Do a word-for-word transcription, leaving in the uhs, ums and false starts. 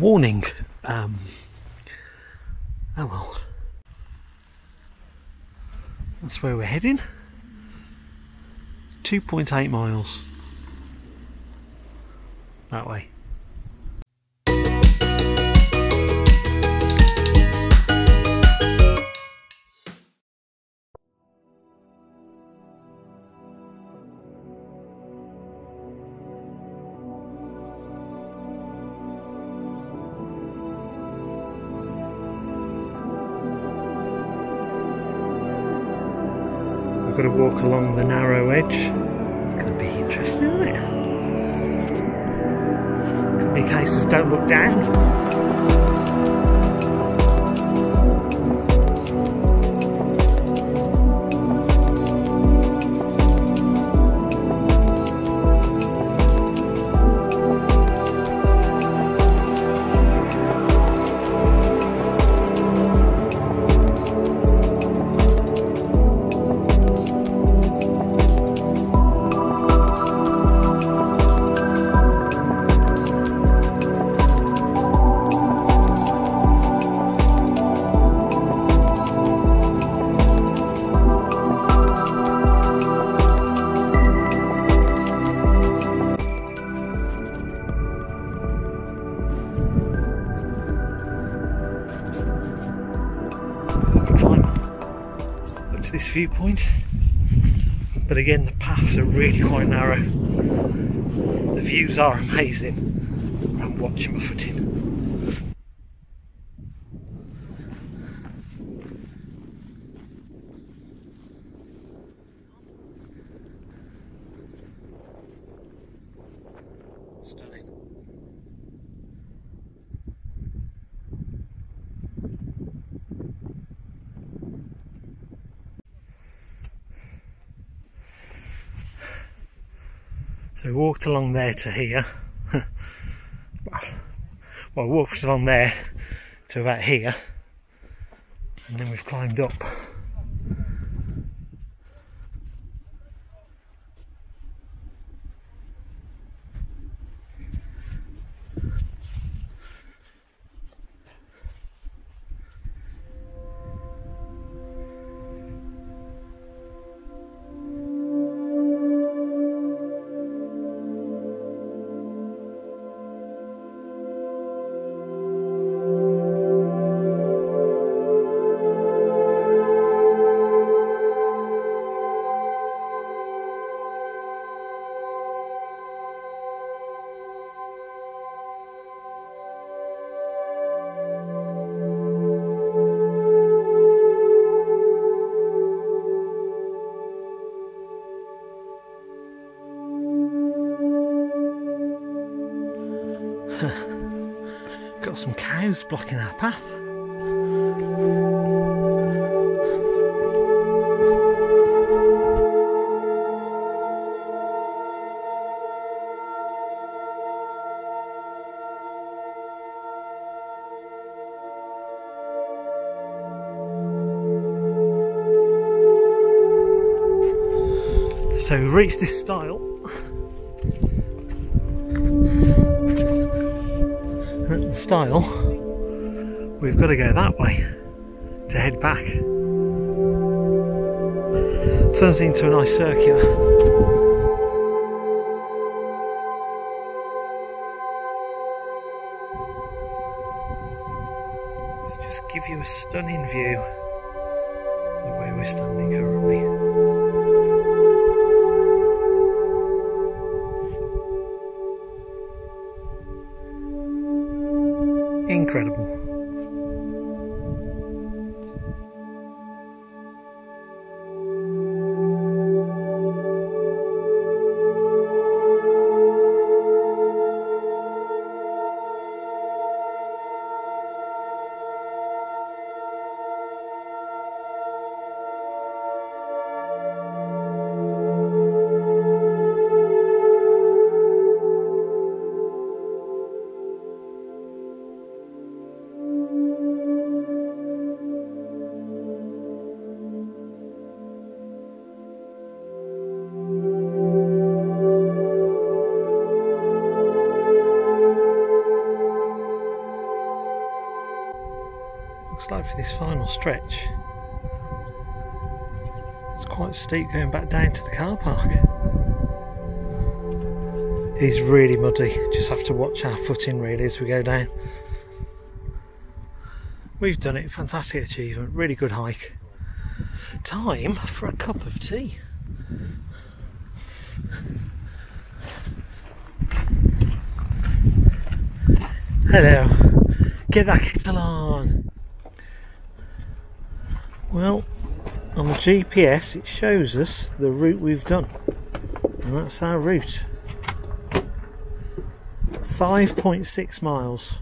warning. Um, oh well. That's where we're heading. two point eight miles. That way. We've got to walk along the narrow edge. It's going to be interesting, isn't it? It could be a case of don't look down. This viewpoint, but again the paths are really quite narrow. The views are amazing. I'm watching my footing. So we walked along there to here. Well, we walked along there to about here, and then we've climbed up. Got some cows blocking our path. So we've reached this stile. At the stile, we've got to go that way to head back. Turns into a nice circular. Let's just give you a stunning view of where we're standing currently. Incredible. it's like for this final stretch. It's quite steep going back down to the car park. It is really muddy, just have to watch our footing really as we go down. We've done it, fantastic achievement, really good hike. Time for a cup of tea. Hello, get that kettle on. Well, on the G P S it shows us the route we've done, and that's our route, five point six miles.